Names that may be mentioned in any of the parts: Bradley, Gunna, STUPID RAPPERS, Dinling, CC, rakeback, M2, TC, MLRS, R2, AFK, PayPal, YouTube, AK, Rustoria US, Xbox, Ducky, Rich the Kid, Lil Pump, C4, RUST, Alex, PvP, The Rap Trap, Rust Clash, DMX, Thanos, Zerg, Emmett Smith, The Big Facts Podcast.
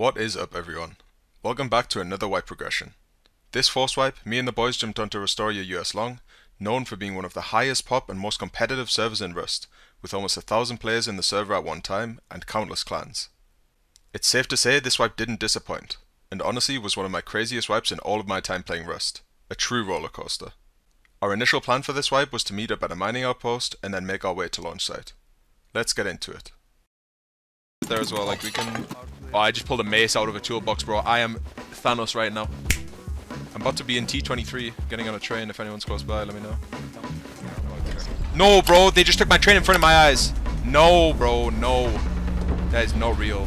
What is up, everyone? Welcome back to another wipe progression. This force wipe, me and the boys jumped onto Rustoria US long, known for being one of the highest pop and most competitive servers in Rust, with almost 1,000 players in the server at one time and countless clans. It's safe to say this wipe didn't disappoint, and honestly was one of my craziest wipes in all of my time playing Rust. A true rollercoaster. Our initial plan for this wipe was to meet up at a mining outpost and then make our way to launch site. Let's get into it. There as well, like we can... Oh, I just pulled a mace out of a toolbox, bro. I am Thanos right now. I'm about to be in T23, getting on a train. If anyone's close by, let me know. No, bro, they just took my train in front of my eyes. No, bro, no. That is not real.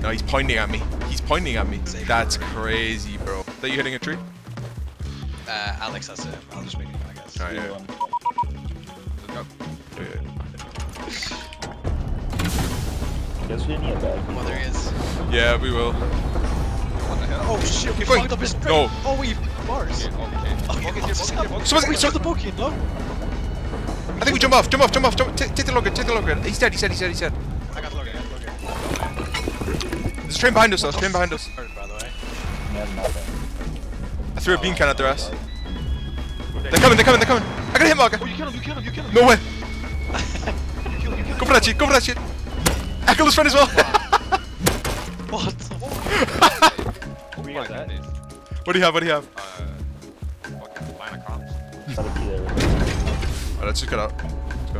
No, he's pointing at me. He's pointing at me. That's crazy, bro. Are you hitting a tree? Alex has it. I'll just make it, I guess. Alright, yeah. Guess we need that. Oh, there he is. Yeah, we will. Oh shit, we fucked up his train. No. Oh, we bars. We took the bogey, no? I think we jump off. Take the logger, He's dead. I got the logger, There's a train behind us, by the way. I threw a bean can at their ass. They're coming. I got a hit marker. Oh, you kill him. No way. Go for that shit. I killed his friend as well! Wow. What? What do you have? Line of comms. Alright, let's just get out. Let's go.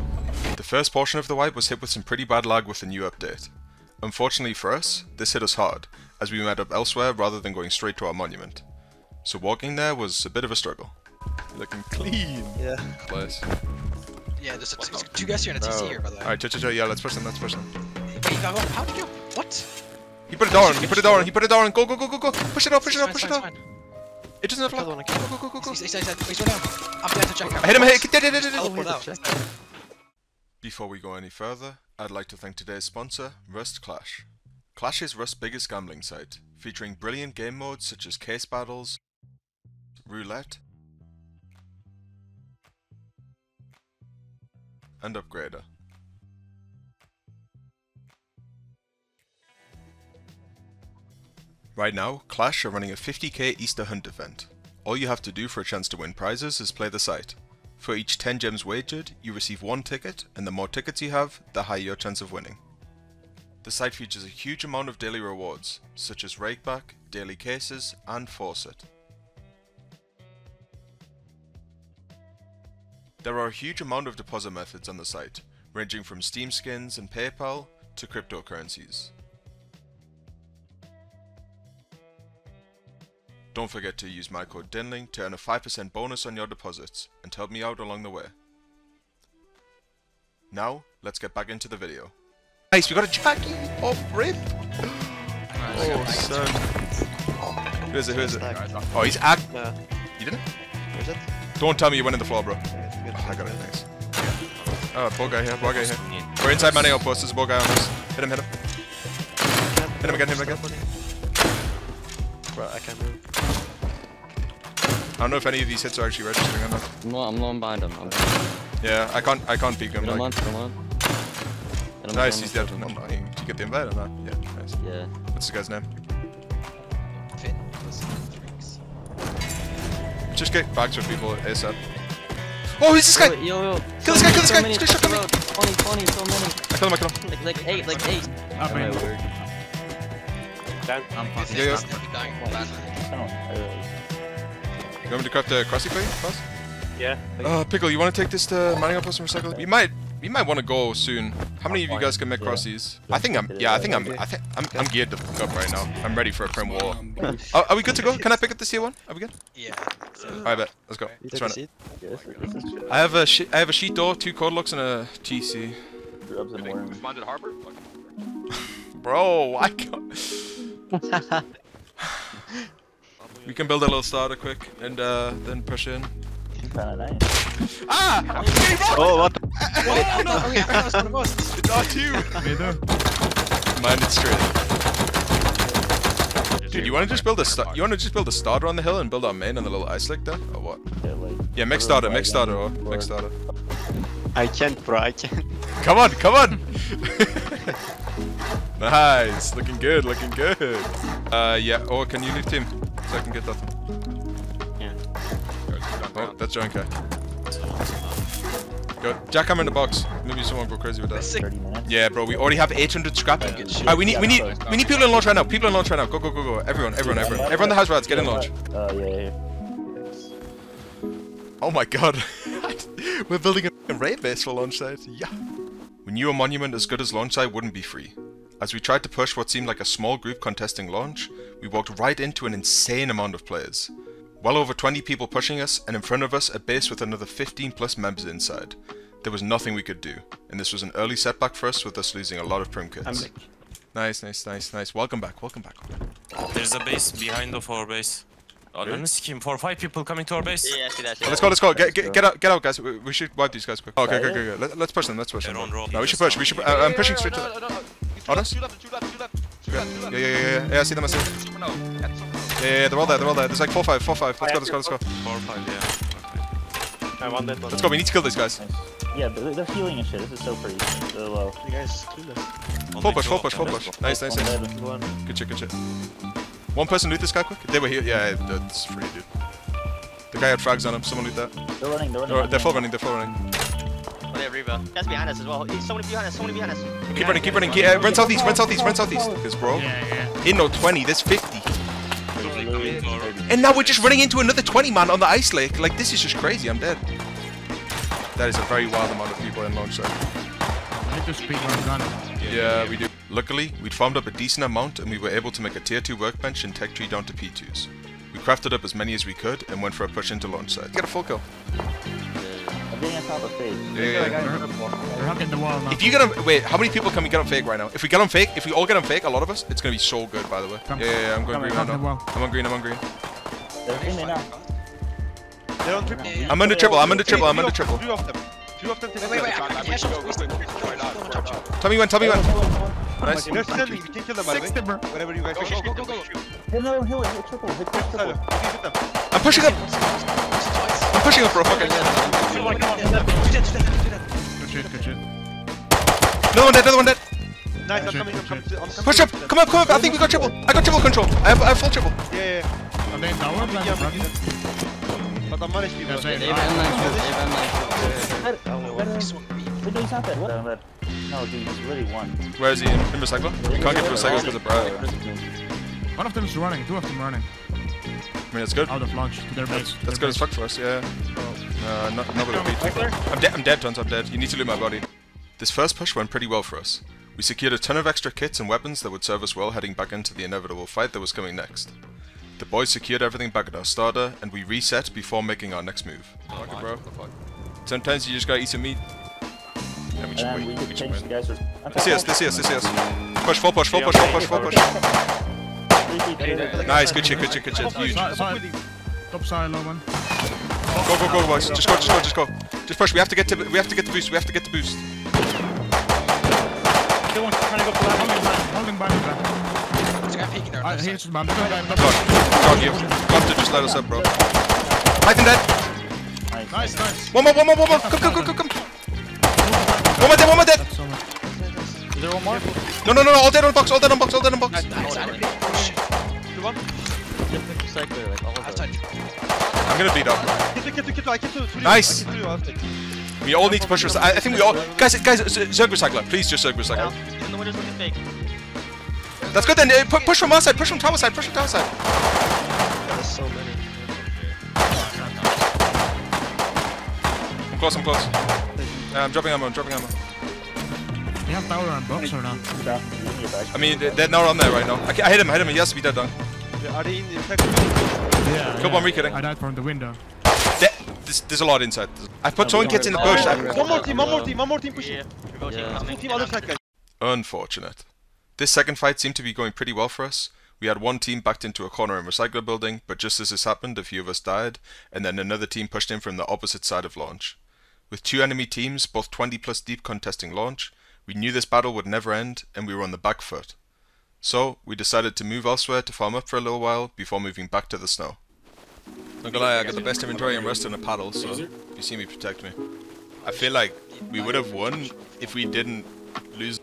The first portion of the wipe was hit with some pretty bad lag with the new update. Unfortunately for us, this hit us hard, as we met up elsewhere rather than going straight to our monument. So walking there was a bit of a struggle. Looking clean! Yeah. Place. Yeah, there's two guys here and a TC here, by the way. Alright, yeah, let's push them. How did you? What? He put it down. Go. Push it up. It doesn't have luck. Go. He's down. I'm there to check out. Hit him. Before we go any further, I'd like to thank today's sponsor, Rust Clash. Clash is Rust's biggest gambling site, featuring brilliant game modes such as case battles, roulette, and upgrader. Right now, Clash are running a 50k Easter hunt event. All you have to do for a chance to win prizes is play the site. For each 10 gems wagered, you receive one ticket, and the more tickets you have, the higher your chance of winning. The site features a huge amount of daily rewards, such as rakeback, daily cases, and faucet. There are a huge amount of deposit methods on the site, ranging from Steam skins and PayPal to cryptocurrencies. Don't forget to use my code Dinling to earn a 5% bonus on your deposits and help me out along the way. Now, let's get back into the video. Nice, we got a Jackie off rip! Oh, son. Who is it? Oh, he's at... You didn't? Where's it? Don't tell me you went in the floor, bro. Oh, I got it, nice. Oh, ball guy here. We're inside mining outpost, there's a ball guy on us. Hit him. Hit him again. Bro, I can't move. I don't know if any of these hits are actually registering or not. No, I'm low behind him. Yeah, I can't peek him. Come on. Nice, he's dead. Did you get the invite or not? Yeah, nice. Yeah. What's the guy's name? Finn. Just get back to people ASAP. Oh, he's this guy! Yo. Kill this guy! He's gonna shot me! So many. I killed him. Like eight. Oh, you want me to craft the crossy for you, boss? Yeah. Pickle, you want to take this to mining outpost and recycle? We might want to go soon. How many of you guys can make crossies? I think I'm geared to fuck up right now. I'm ready for a prim war. Are we good to go? Can I pick up this here one? Are we good? Yeah. Alright, bet. Let's go. Let's run it. I have a sheet door, 2 cord locks, and a TC. We minded harbor? Bro, I can't. We can build a little starter quick and then push in. Ah! Oh, what the? It's R2! Me too. Mine is straight. Dude, you wanna just build a starter on the hill and build our main on the little ice lick there? Or what? Yeah, make starter. I can't, bro, I can't. Come on! Nice, looking good, looking good. Yeah, or can you leave team? So I can get that one. Yeah. Oh, that's your own guy. Go, jackhammer in the box. Maybe someone go crazy with that. Yeah, bro, we already have 800 scrap. Alright, we need people in launch right now. People in launch right now. Go, go, go, go. Everyone. Everyone that has rats, get in launch. Oh, yeah. Oh my god. We're building a raid base for launch site. Yeah. We knew a monument as good as launch site wouldn't be free. As we tried to push what seemed like a small group contesting launch, we walked right into an insane amount of players. Well over 20 people pushing us, and in front of us a base with another 15+ members inside. There was nothing we could do, and this was an early setback for us, with us losing a lot of prim kits. Nice. Welcome back. There's a base behind of our base. Oh, really? Scheme for 5 people coming to our base. Yeah, I see that. Yeah. Let's go. Get out, guys. We should wipe these guys quick. Oh, okay. Let's push them. No, we should push. I'm pushing straight to that. On us? Two left. Yeah. I see them. Yeah, they're all there. There's like 4-5. Let's go. 4-5, yeah. I want that one. Let's go, we need to kill these guys. Yeah, they're healing and shit. This is so pretty. They're low. You guys kill us. Full push. Nice. Good shit. One person loot this guy quick. They were here. Yeah, that's free, dude. The guy had frags on him. Someone loot that. They're running. They're full running. Oh, they have Reba. That's behind us as well. Somebody behind us. Keep running. Run southeast. Because, bro. Yeah. In no 20, there's 50. And now we're just running into another 20 man on the ice lake. Like, this is just crazy. I'm dead. That is a very wild amount of people in launch site. I need to speed my gun. Yeah, we do. Luckily, we'd farmed up a decent amount and we were able to make a tier 2 workbench and tech tree down to P2s. We crafted up as many as we could and went for a push into launch site. Get a full kill. I'm getting on top of fake. They're hugging the wall now. If you get on... Wait, how many people can we get on fake right now? If we all get on fake, a lot of us, it's gonna be so good, by the way. Yeah, I'm going green right now. I'm on green. They're in there now. They're on triple. I'm under triple. Two of them. Wait. Tell me when. Nice. They're steady, we can kill them by the way. Whenever you guys go, go. Hit triple. I'm pushing up, bro. Fuck it. Good shit. Another one dead. Nice, I'm coming. Push up, come up. I think we got triple. I got triple control. I have full triple. Yeah. I'm in tower, but I'm managed to do that. No, dude, he's really one. Where is he? In the cycle? We can't get to a cycle because of Briar. One of them is running, two of them running. I mean, that's good. Out of launch, to their base. That's good as fuck for us, yeah. Nobody will beat. I'm dead, Tons. You need to loot my body. This first push went pretty well for us. We secured a ton of extra kits and weapons that would serve us well heading back into the inevitable fight that was coming next. The boys secured everything back at our starter, and we reset before making our next move. Fuck it, bro. Sometimes you just gotta eat some meat. Yeah, we should win. They see us. Push, full push. Nice, good shit. Huge. Top side, low man. Go, boys. Just go. Just push. We have to get the boost. Still one trying to go for that. Holding by me, man. There's a guy peeking there. I hear you, man. God, you've got to just let us up, bro. Titan dead. Nice. One more. Come. One more dead! Is there one more? No, all dead on box. I'm gonna bleed up. Nice! We all need to push us. I think we all... Guys, Zerg Recycler. Please just Zerg Recycler. That's good then, push from our side, push from tower side. There's so many. I'm close. I'm dropping ammo. They have power on box or not? I mean, they're not on there right now. I hit him. Yes, we dead done. Are they in the infected? Yeah. Come on, re-kidding. I died from the window. There's a lot inside. I put towing kits in the bush. One more team pushing. Yeah. Other side guys. Unfortunate. This second fight seemed to be going pretty well for us. We had one team backed into a corner in Recycler building, but just as this happened, a few of us died, and then another team pushed in from the opposite side of launch. With two enemy teams, both 20+ deep contesting launch, we knew this battle would never end, and we were on the back foot. So, we decided to move elsewhere to farm up for a little while, before moving back to the snow. Not gonna lie, I got the best inventory in Rust and a paddle, so you see me protect me. I feel like we would have won if we didn't lose.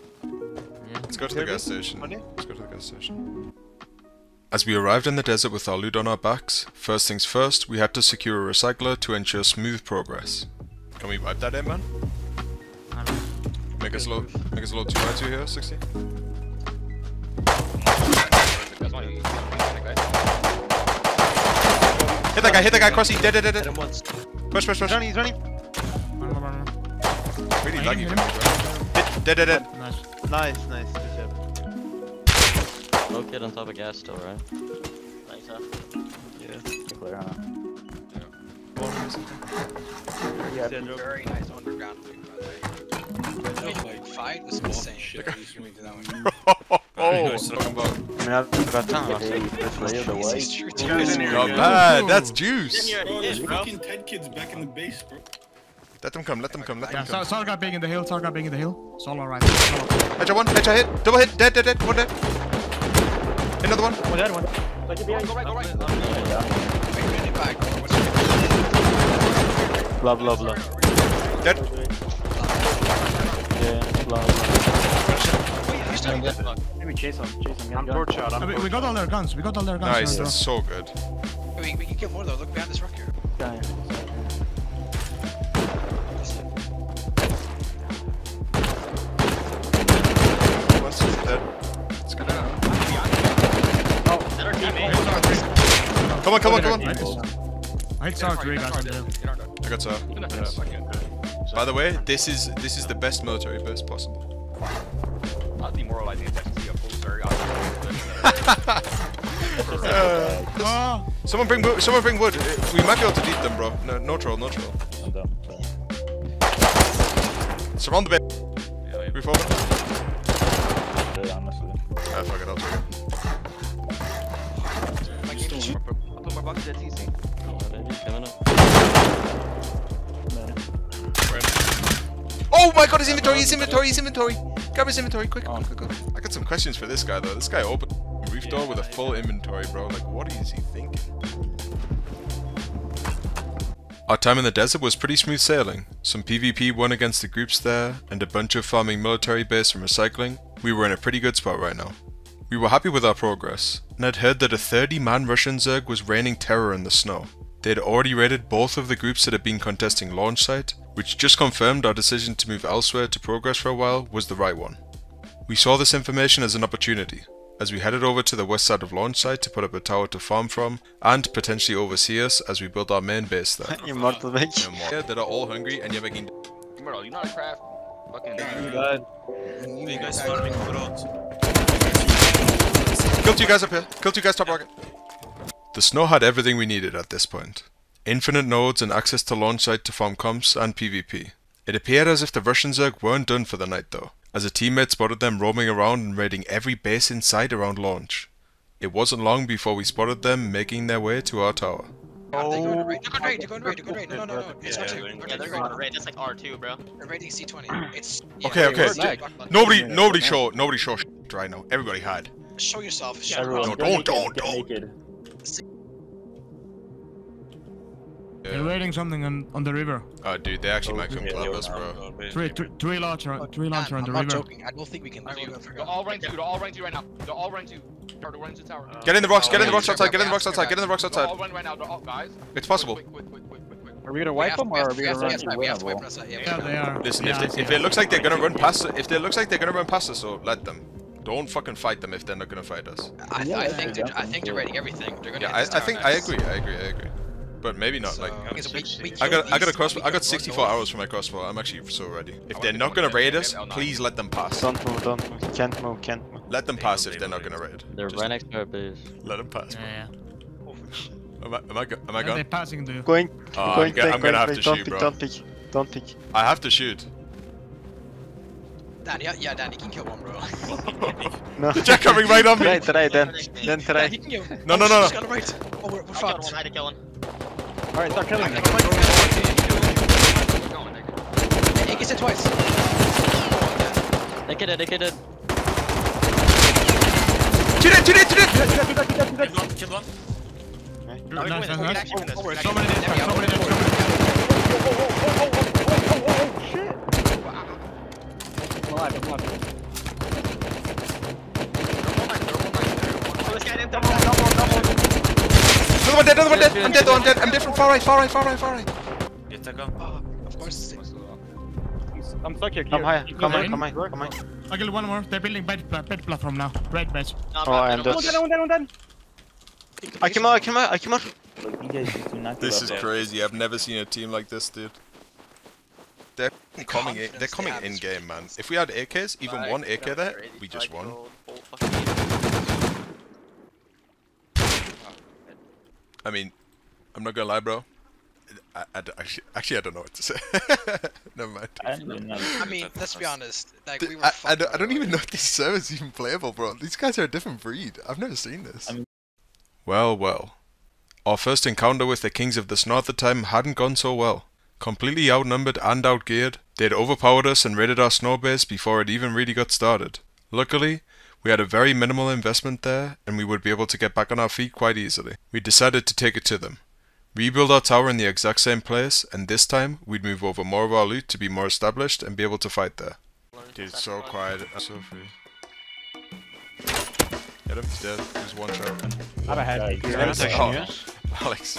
Let's go to the gas station. Let's go to the gas station. As we arrived in the desert with our loot on our backs, first things first, we had to secure a recycler to ensure smooth progress. Can we wipe that in, man? Make us load 2x2 here, 60. Hit that guy, crossy, dead. Push. He's running. Really laggy, man. Dead. Nice, good job. Low kid on top of gas still, right? Nice, huh? Yeah. Clear, huh? Yeah. Very nice underground thing, by the way. Like, fight was insane. Shit, he's doing to that one. Oh, that's juice. There's fucking 10 kids back in the base, bro. Let them come. Saul got big in the hill, Saul alright. Headshot hit. Double hit, dead. One dead. Another one. One dead, one. Go right. Love. Dead. Yeah, love. Maybe chase him. I'm torch out. We got all their guns. Nice, that's so good. We can kill more though. Look behind this rock here. Yeah. It's gonna. Oh, our come on. I saw three guys. I got Saw. Yes. By the way, this is the best military base possible. Not demoralizing attacks. Someone bring wood. We might be able to beat them, bro. No troll. I'm done. Surround the base. Yeah. Reform. Honestly. Ah, fuck it, I'll take it. I'll put my box that's easy. Oh my god, his inventory! Grab his inventory, quick. I got some questions for this guy though. This guy opened a roof door with a full inventory, bro. Like, what is he thinking? Our time in the desert was pretty smooth sailing. Some PvP won against the groups there, and a bunch of farming military base and recycling. We were in a pretty good spot right now. We were happy with our progress, and had heard that a 30-man Russian Zerg was raining terror in the snow. They had already raided both of the groups that had been contesting launch site, which just confirmed our decision to move elsewhere to progress for a while was the right one. We saw this information as an opportunity, as we headed over to the west side of launch site to put up a tower to farm from, and potentially oversee us as we build our main base there. You're mortal, bitch. Yeah, that are all hungry and you're making. You're not a craft. Fucking god. You guys farming for out. Kill two guys up here. Kill two guys top rocket. The snow had everything we needed at this point. Infinite nodes and access to launch site to farm comps and PvP. It appeared as if the Russian Zerg weren't done for the night though, as a teammate spotted them roaming around and raiding every base in sight around launch. It wasn't long before we spotted them making their way to our tower. Oh, they're going raid. No. It's R2. Yeah, they're going raid. That's like R2, bro. They're raiding C20. It's. Yeah, okay. Nobody show shit right now. Everybody hide. Show yourself. Yeah, no, don't. They're raiding something on the river. Oh, dude, they actually might come club us, bro. Three launcher on the river. I'm not joking. I don't think we can. They're all running to. They're all running to the tower. Get in the rocks outside. They're all running right now. They're all guys. It's possible. Quick. Are we gonna wipe them or are we gonna run? Yeah, they are. Listen, if it looks like they're gonna run past us, so let them. Don't fucking fight them if they're not gonna fight us. I think they're raiding everything. They're gonna. I agree. But maybe not. So, like, I got 64 hours for my crossbow. I'm actually so ready. If they're not gonna raid us, please let them pass. Don't move. Can't move. Let them pass if they're not gonna raid. They're right next to our base. Let them pass. Yeah. Am I gone? They're passing through. I'm gonna have to shoot, bro. Don't pick. I have to shoot. Dan, you can kill one, bro. No. They're coming right on me. Try, Dan. He can kill. No. Oh, we're fucked. I had to kill one. Alright, start killing him. He gets it twice. They get it. Shoot it! Kill one. Nice. So many dead. Oh, shit. I'm alive. Another one dead, another one dead. I'm dead though, I'm dead. I'm dead from far right. Yes, I go. Of course. I'm stuck here. Come high. I killed one more. They're building bed platform now. Red bed. Oh, I'm dead. One dead. I came out. This is crazy. I've never seen a team like this, dude. They're coming in game, man. If we had AKs, even one AK there, we just won. I mean, I'm not gonna lie, bro. Actually, I don't know what to say. Never mind. I mean, let's be honest. Like, we were I don't even know if this server's even playable, bro. These guys are a different breed. I've never seen this. Well. Our first encounter with the Kings of the North at the time hadn't gone so well. Completely outnumbered and outgeared, they'd overpowered us and raided our snow base before it even really got started. Luckily, we had a very minimal investment there, and we would be able to get back on our feet quite easily. We decided to take it to them. Rebuild our tower in the exact same place, and this time, we'd move over more of our loot to be more established and be able to fight there. Dude, it's so quiet. I'm so free. Hit him, he's dead. He's one shot. I'm ahead. Alex.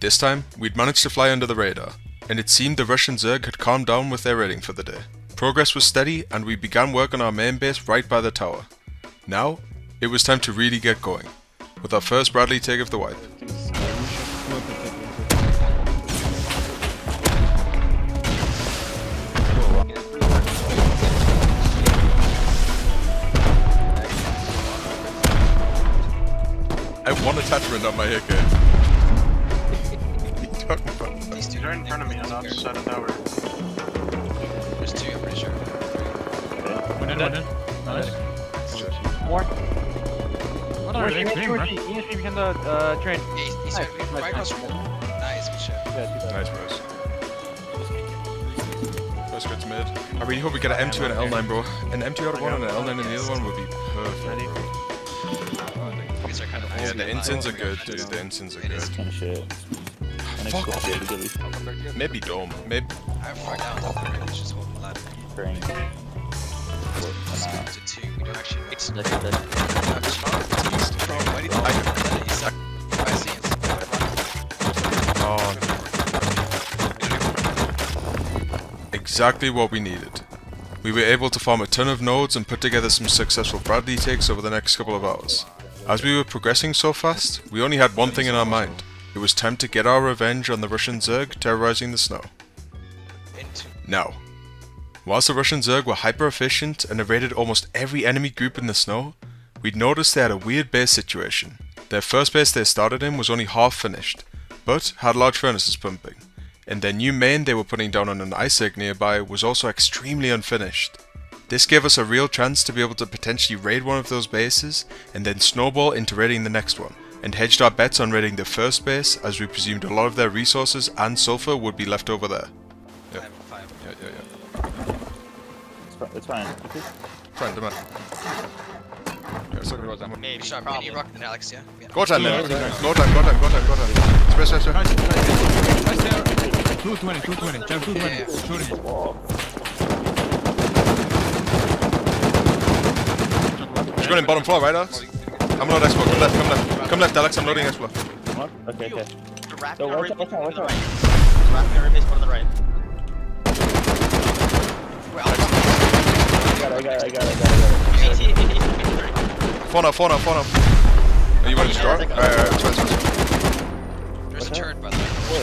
This time, we'd managed to fly under the radar, and it seemed the Russian Zerg had calmed down with their raiding for the day. Progress was steady, and we began work on our main base right by the tower. Now, it was time to really get going, with our first Bradley take of the wipe. I have one attachment on my AK. These two are in front of me on the other side of the tower. There's two, I'm pretty sure. One dead. Nice. More. What are they doing, bro? He's behind the train. Yeah, he's right across from me. Nice, good shot. Nice, bros. First goes mid. I really hope we get an M2 and an L9, bro. An M2 out of one and an L9 and the other one would be perfect, bro. Yeah, the incense are good, dude. The incense are good. Fuck off. Maybe dome. Maybe. I'm far down. Let's just hold the ladder. Let's go to two. We don't actually. It's not good. I see it. Oh. Exactly what we needed. We were able to farm a ton of nodes and put together some successful Bradley takes over the next couple of hours. As we were progressing so fast, we only had one thing in our mind. It was time to get our revenge on the Russian Zerg terrorizing the snow. Now, whilst the Russian Zerg were hyper-efficient and evaded almost every enemy group in the snow, we'd noticed they had a weird base situation. Their first base they started in was only half finished, but had large furnaces pumping, and their new main they were putting down on an ice egg nearby was also extremely unfinished. This gave us a real chance to be able to potentially raid one of those bases and then snowball into raiding the next one, and hedged our bets on raiding the first base as we presumed a lot of their resources and sulfur would be left over there. Yeah. It's fine. Fine, come on. Maybe you rock then, Alex, yeah? Go time. Express. Nice there. 220. Jump 220. He's going in bottom floor, right, Alex? I'm loading Xbox, come left Alex, I'm loading Xbox. What? Okay. The raft tower is one on the right. I got it. Phone up. Are you want to destroy? Alright. There's a turret, by the way.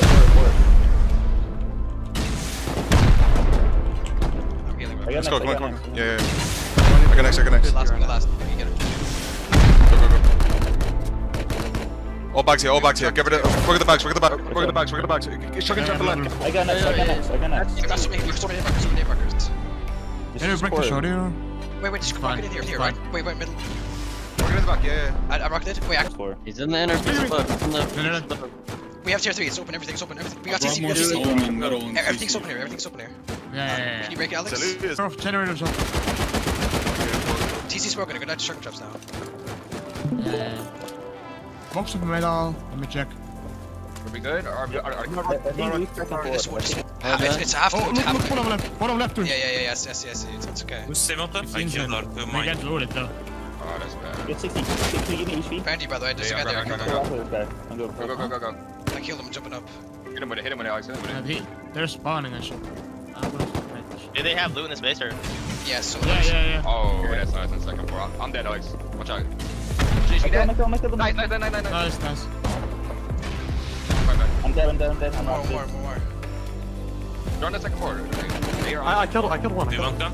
Let's go, come on. Yeah. I got next. Last. All bags here. Get rid of it. Work at the bags. Chuck the line. I got next. You got so many markers. Can you break the shot here? Wait, just rock it in here, right? Wait, middle. Work it in the back, yeah. I rocked it. Wait, he's in the inner floor. We have tier 3, it's open, everything's open. We got CC. Everything's open here. Yeah. Can you break it, Alex? Generators off. TC's broken, go down to shotgun traps now. Yeah. Box of metal, let me check. Are we good? Or are we not? It's after. Oh, look, look, one on left. Yeah, yes. It's okay. Who's Simon? I killed R2. I got loaded though. Oh, that's bad. Get 60, 60, give me HP. Brandy, by the way, this guy there. Go. I killed him jumping up. Hit him with it, Alex. They're spawning, actually. Do they have loot in this base or? Yes, yeah. Oh, that's nice in second floor. I'm dead, Alex. Watch out. GG dead. Nice. Nice. I'm dead. More. They're on the second floor. I killed one. Do you want them?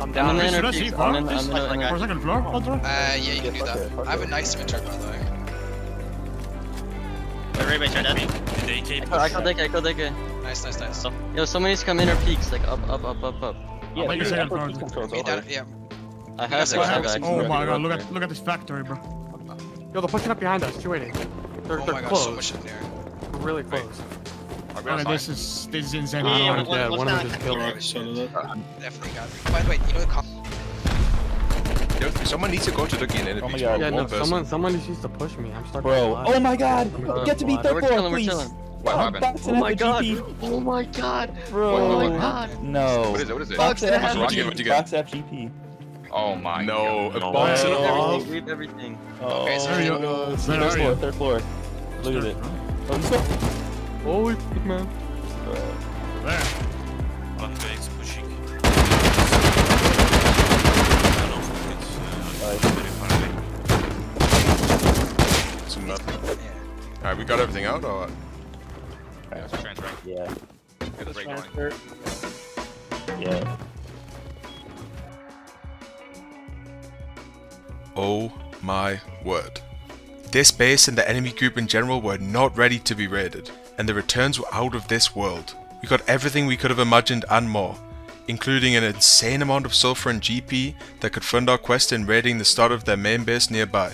I'm down. Should I see for second floor? Yeah, you can do that. I have a nice inventory, by the way. I killed AK. Nice. So, yo, somebody's come in our peaks, like up. Yeah, I have it. Oh my god, look at this factory, bro. Yo, they're pushing up behind us, 280. They're close. So much in there. We're really close. Alright, this is insane. Yeah, one of them just killed me. Definitely got me. Wait, you know the cop. Someone needs to go to Ducky and edit. Yeah, no, someone just needs to push me. I'm stuck. Bro, oh my god! Get to me, third floor, please! What happened? Oh my god! Bro! Oh my god! No! What is it? Box FGP. Oh my god. No, box it off! Leave everything. Okay, so here you go. Third floor. Look at it. Holy fuck, man. There. One base pushing. Alright, we got everything out or what? Yeah. Yeah. Oh my word. This base and the enemy group in general were not ready to be raided, and the returns were out of this world. We got everything we could have imagined and more, including an insane amount of sulfur and GP that could fund our quest in raiding the start of their main base nearby.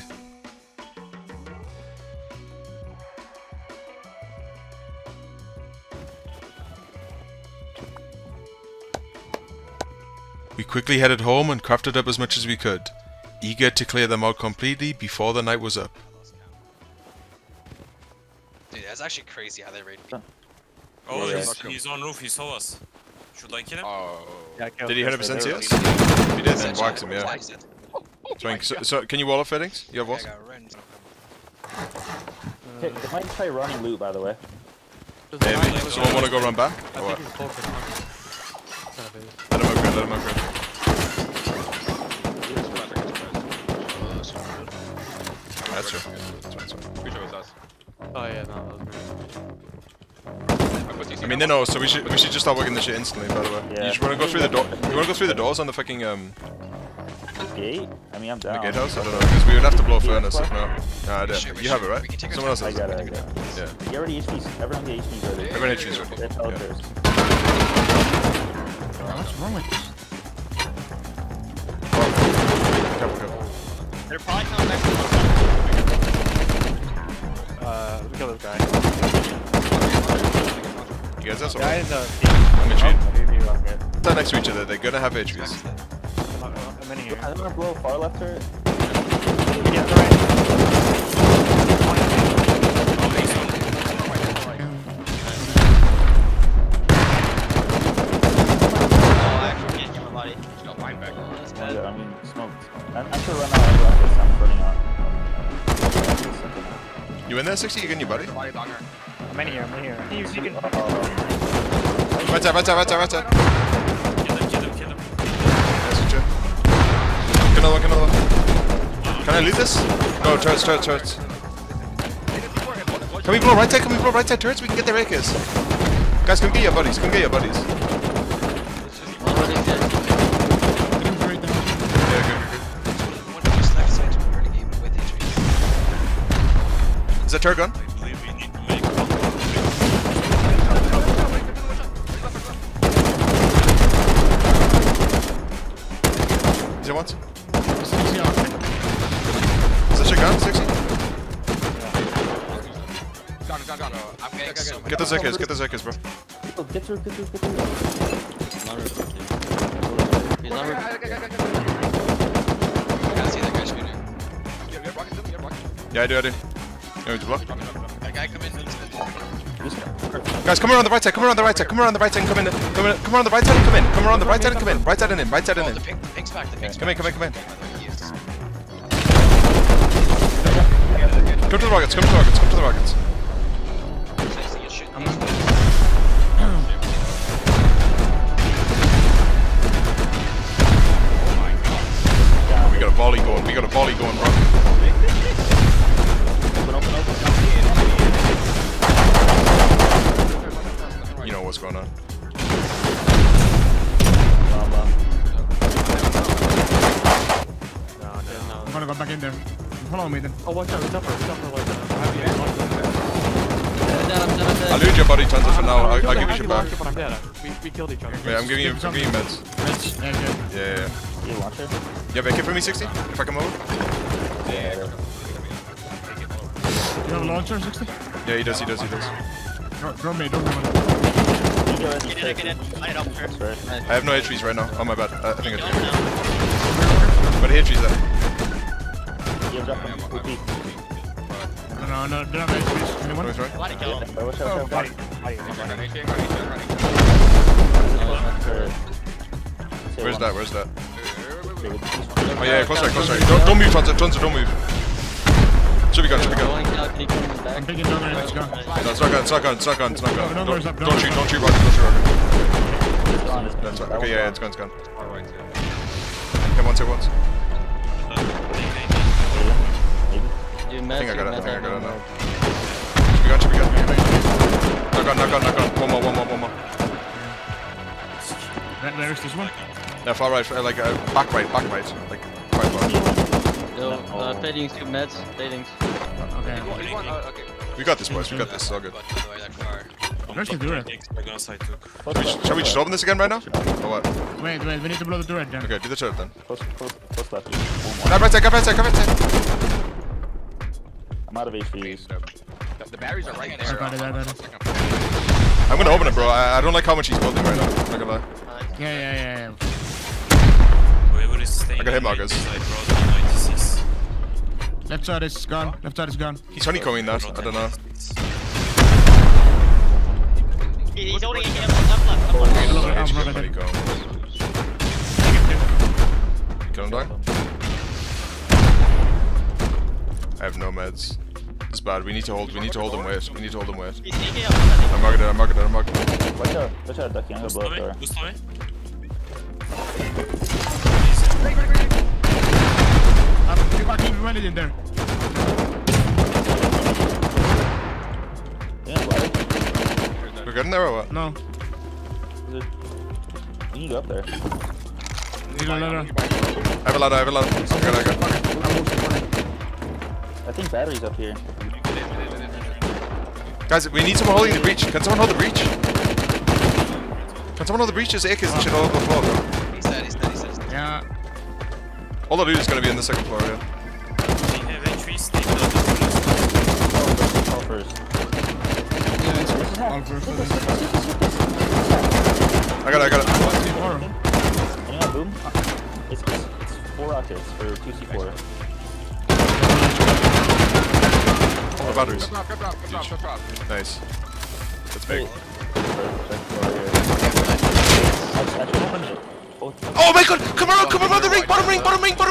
We quickly headed home and crafted up as much as we could, eager to clear them out completely before the night was up. Dude, that's actually crazy how they raid. Oh, he's on roof, he saw us. Should I kill him? Oh. Yeah, did he 100% see us? If he did, then wax him, yeah. So can you wall off Feddings? You have walls? They might try running loot, by the way. Someone want to go run back? I think he's close. Let him upgrade. That's true. Oh yeah, no, that was great. I mean, they know, so we should just start working this shit instantly, by the way. Yeah. You wanna go through the door? You wanna go through the doors on the fucking the gate? I mean, I'm down. The gatehouse? I don't know, because we would have to blow a furnace if not. Nah, I don't. You have it, right? Someone else has it. I got it. Yeah. You already HPs. Everyone get HPs ready. That's all there is. What's wrong with this? They're probably coming next to us. We killed this guy. You guys have something? I'm not next to each other, they're gonna have HVs. I'm in here. I'm gonna blow far left here. Yeah, they're right. Oh, I actually can't get my body. Just got mine back. I mean, smoked. I'm sure right now I'm running out. I'm running out. You in there, 60? You getting your buddy? I'm in here. Right side. Kill him. Nice, Joe. Another one. Can I leave this? No, turrets. Can we blow right side turrets? We can get their AKs. Guys, come get your buddies. Is that turret gone? I believe we need to make one. Is it once? Is that shit gone? 60? Yeah. Gone. I'm getting so many. Get the Zekers, bro. Oh, get through. I can't see that guy shooting. Yeah, I do. That guy come in. Guys, come around the right side, come around the right side, come around the right side and come in. Come around the right side and come in. Come around the right side and come in. Right side and in, right side and in. The pink's back, the pink's back. Come in, come in, come in. Come to the rockets, come to the rockets, come to the rockets. We got a volley going, we got a volley going, bro. You know what's going on. No. I'm gonna go back in there. Follow me then. Oh, watch out, it's upper. It's upper like that. I'll lose your body tons for now. I'll give you shit back. But I'm dead. We killed each other. Yeah, I'm giving you meds. Meds? Yeah, yeah, yeah. You watch it? You have AK for me, 60? If I come over? Yeah, you have a launcher, 60? Yeah, he does, he does, he does. Drop me, don't come on. I have no HVs right now. Oh my bad. I think I do. But HVs there. No, they don't have HVs. Anyone? Where's that? Where's that? Oh yeah, close right, close right. Don't move, Tonzer, don't move. Should be gone. I'm picking down there, let's go. No, it's not gone. Don't shoot, Rocket, That's right, okay, yeah, it's gone. Alright, yeah. Hit once. I think I got it now. Should be gone. Knock on. One more. There's this one? No, far right, like, back right. Like, quite far. Yo, fadings, two meds, fadings. Okay. We got this, boys. We got this. It's all good. Shall we just open this again right now? Or what? Wait. We need to blow the turret down. Okay, do the turret then. Close left. Come right side. I'm out of HPs. The batteries are right there. I'm gonna open it, bro. I don't like how much he's building right now. I'm not gonna lie. Yeah. I got hit markers. Left side is gone. He's honeycombing that, I don't know. He's holding him up. Kill him, dog. I have no meds. It's bad, we need to hold him, wait. I'm marking it. Watch out, Ducky, I'm gonna blow up the door. I keep running in there. Yeah, we're good in there or what? No. You need to go up there. No. I have a ladder. I got. I think battery's up here. Guys, we need someone holding the breach. Can someone hold the breach? There's AKs and shit all over the floor, bro. He's dead. Yeah. All the loot is gonna be in the second floor, yeah. I got it. Yeah, boom. It's four rockets for 2C4. Oh, batteries. Good job. Nice. That's big. Oh my god! Come around the ring! Bottom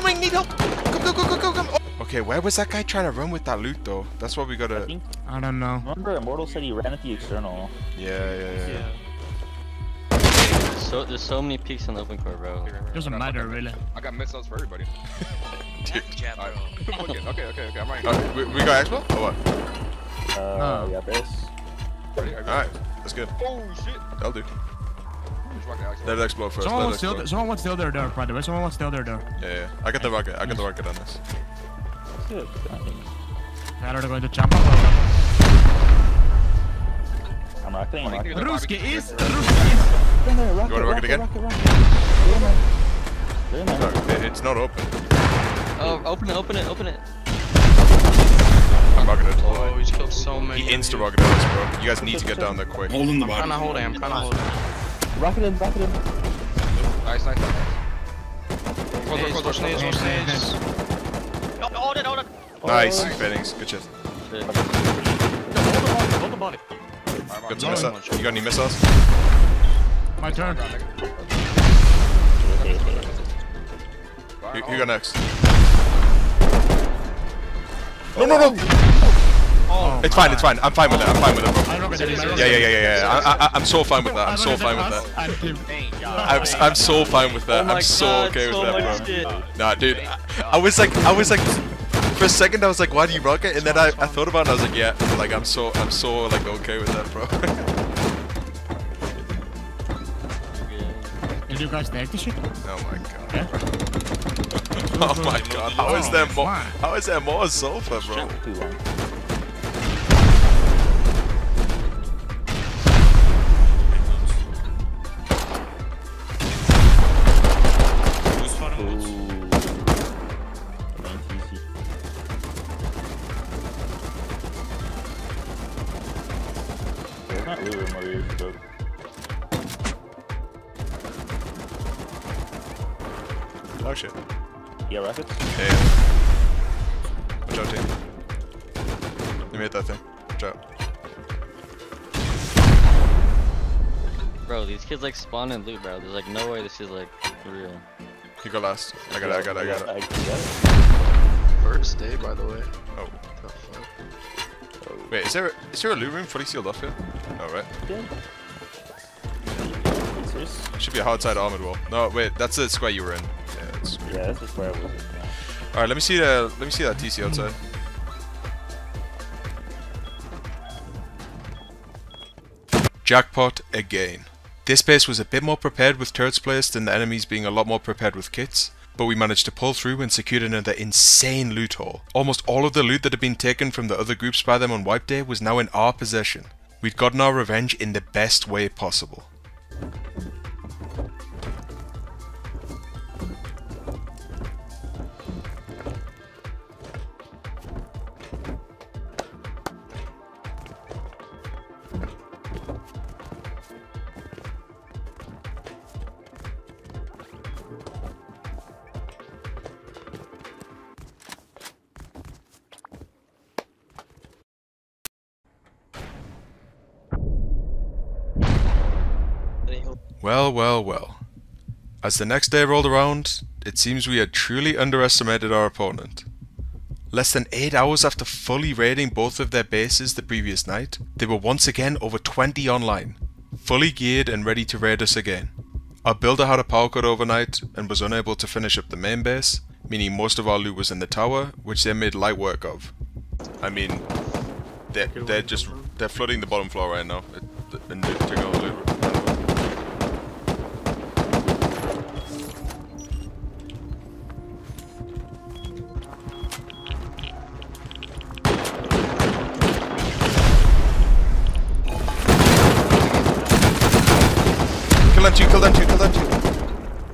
ring! Need help! Come. Okay, where was that guy trying to run with that loot though? That's what we gotta... I don't know. Remember, Immortal said he ran at the external. Yeah. So, there's so many peaks on the open core, bro. Doesn't matter, really. I got missiles for everybody. Dude. Okay, I'm right. We got Expo? Or what? We got this. Alright, that's good. Oh shit! That'll do. Let it explode first. Someone wants the other door, by the way. Yeah. I got the rocket on this. Good. I don't know going to jump up. I'm not. Ruski is. You want to rocket again? No, it's not open. Oh, open it. I'm rocketed. Oh, he's killed so many. He insta-rocketed us, bro. You guys need to get down there quick. Hold him the bottom. I'm trying to hold him. Rocket him. Nice. Close. Hold it. Nice, fittings, good shit. Hold the body. Got some missiles. You got any missiles? My turn. You go next. No, no, no! Oh, it's fine, it's fine. I'm fine with that. I'm fine with that, bro. Yeah. I'm so fine with that. I'm so fine with that. I'm so fine with that. I'm so okay with that, bro. Nah, dude. I was like, for a second I was like, why do you rocket? And then I thought about it and I was like, yeah, like I'm so like okay with that, bro. Did you guys take the shit? Oh my god. Yeah. Oh my god, how is there more sulfur, bro? Oh shit. Yeah, rapid? Yeah. Watch out, team. You made that thing. Watch out. Bro, these kids like spawn and loot, bro. There's like no way this is like real. You go last. I got it. First day, by the way. Oh. The fuck? Oh. Wait, is there a loot room fully sealed off here? Oh, right. Yeah. Should be a hard side armored wall. No, wait, that's the square you were in. Yeah, that's the square I was in. All right, let me see that TC outside. Jackpot again. This base was a bit more prepared with turrets placed and the enemies being a lot more prepared with kits, but we managed to pull through and secured another insane loot haul. Almost all of the loot that had been taken from the other groups by them on wipe day was now in our possession. We'd gotten our revenge in the best way possible. Well, well, well. As the next day rolled around, it seems we had truly underestimated our opponent. Less than 8 hours after fully raiding both of their bases the previous night, they were once again over 20 online, fully geared and ready to raid us again. Our builder had a power cut overnight and was unable to finish up the main base, meaning most of our loot was in the tower, which they made light work of. I mean, they're flooding the bottom floor right now. And they're taking all the loot. Kill them too.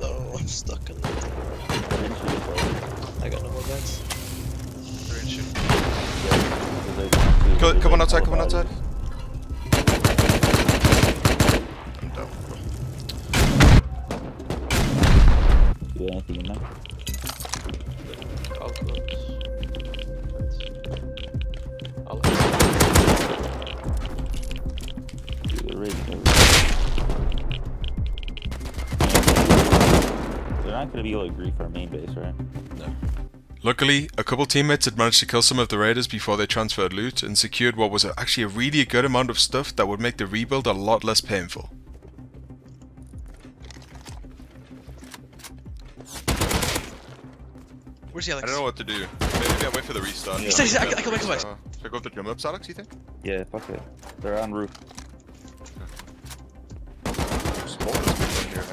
No, I'm stuck in the door. I got no more guns. Come on outside. I'm down. Do you have anything in there? Not gonna be able to agree for our main base, right? No. Luckily, a couple teammates had managed to kill some of the raiders before they transferred loot and secured what was actually a really good amount of stuff that would make the rebuild a lot less painful. Where's the Alex? I don't know what to do. Maybe I wait for the restart. Yeah. I can wait. Should I go for jump ups, Alex? You think? Yeah, fuck it. They're on roof.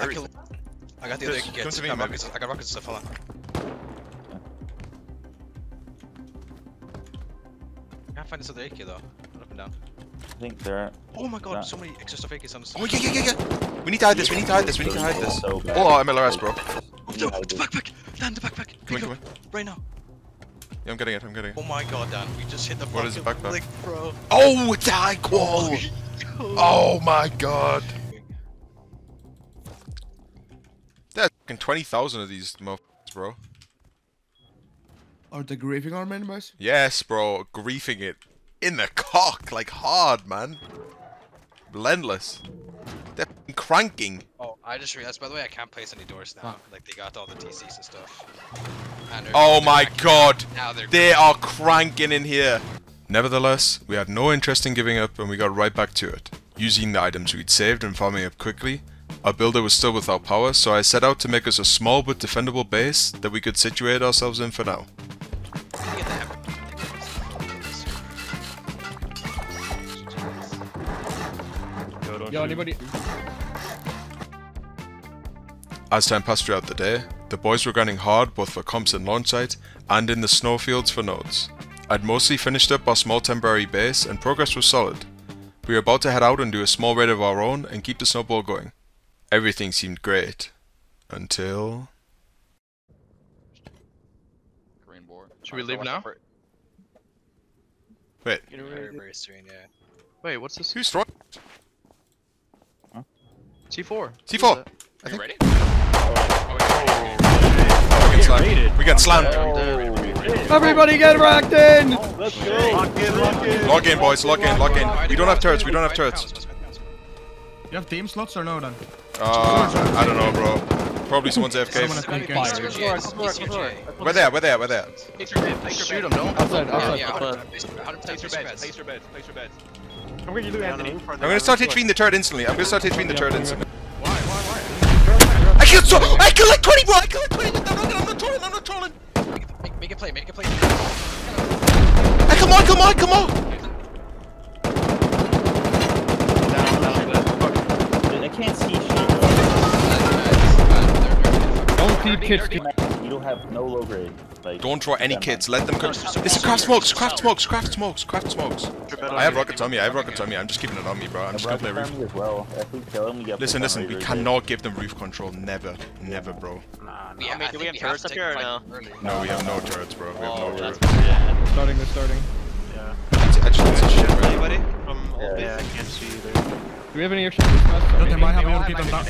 Okay. I got the other kids. I got rockets and stuff. Hold on. I can't find this other AK though. Up and down. I think there are. Oh my god, so many extra stuff AKs on the side. Oh yeah. We need to hide this. So oh, MLRS, bro. Oh no, it's the backpack. Dan, the backpack. Come in. Right now. Yeah, I'm getting it. Oh my god, Dan, we just hit the fucking backpack, bro. Oh, it's high qual. Oh my god. There's 20,000 of these motherfuckers, bro. Are they griefing our main base? Yes, bro. Griefing it. In the cock. Like, hard, man. relentless. They're cranking. Oh, I just realized, by the way, I can't place any doors now. Huh. Like, they got all the TCs and stuff. And oh my god! Now they are cranking in here! Nevertheless, we had no interest in giving up and we got right back to it. Using the items we'd saved and farming up quickly, our builder was still without power, so I set out to make us a small but defendable base that we could situate ourselves in for now. Yo, anybody? As time passed throughout the day, the boys were grinding hard both for comps and launch site, and in the snowfields for nodes. I'd mostly finished up our small temporary base and progress was solid. We were about to head out and do a small raid of our own and keep the snowball going. Everything seemed great. Until... Should we leave now? Wait. Wait, what's this? Who's throwing? C4. C4. I think. Ready? Oh, we got slammed. Everybody get racked in! Oh, let's go. Lock in. Lock in, boys. Lock in. We don't have turrets. You have team slots or no then? I don't know, bro. Probably someone's AFK. We're there. Shoot him, no? Outside. Place your bed. I'm gonna do Anthony. I'm gonna start hitting the turret instantly. Why? I killed so. I killed like 20, bro. With that rocket. I'm not trolling. Make a play. Hey, come on. Down. I can't see shit. Don't feed kids. You don't have no low grade. Like, don't draw any kids, let them come. This is craft smokes. I have rockets on me, I'm just keeping it on me, bro. I'm just gonna play roof. Listen, we cannot give them roof control, never, bro. Nah. Do we have turrets up here or no? No, we have no turrets, bro. We have no turrets. Starting. Yeah. I just need some shit, bro. Anybody? Yeah, I can't see either. Do we have any airship? No, they might have a kid on that.